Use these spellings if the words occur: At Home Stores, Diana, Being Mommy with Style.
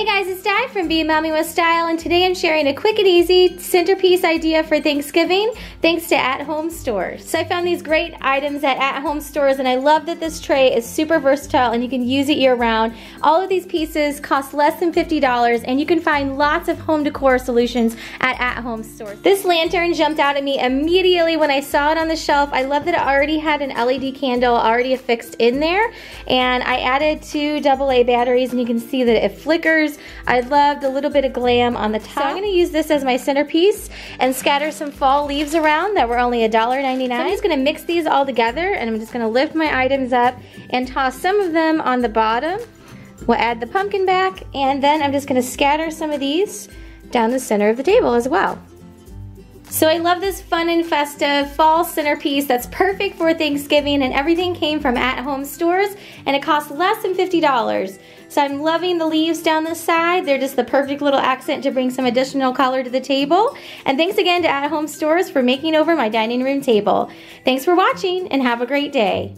Hey guys, it's Di from Being Mommy with Style, and today I'm sharing a quick and easy centerpiece idea for Thanksgiving thanks to At Home Stores. So I found these great items at Home Stores, and I love that this tray is super versatile and you can use it year round. All of these pieces cost less than $50 and you can find lots of home decor solutions at Home Stores. This lantern jumped out at me immediately when I saw it on the shelf. I love that it already had an LED candle already affixed in there, and I added two AA batteries and you can see that it flickers. I loved a little bit of glam on the top. So I'm going to use this as my centerpiece and scatter some fall leaves around that were only $1.99. So I'm just going to mix these all together, and I'm just going to lift my items up and toss some of them on the bottom. We'll add the pumpkin back, and then I'm just going to scatter some of these down the center of the table as well. So I love this fun and festive fall centerpiece that's perfect for Thanksgiving, and everything came from At Home Stores, and it costs less than $50. So I'm loving the leaves down the side. They're just the perfect little accent to bring some additional color to the table. And thanks again to At Home Stores for making over my dining room table. Thanks for watching and have a great day.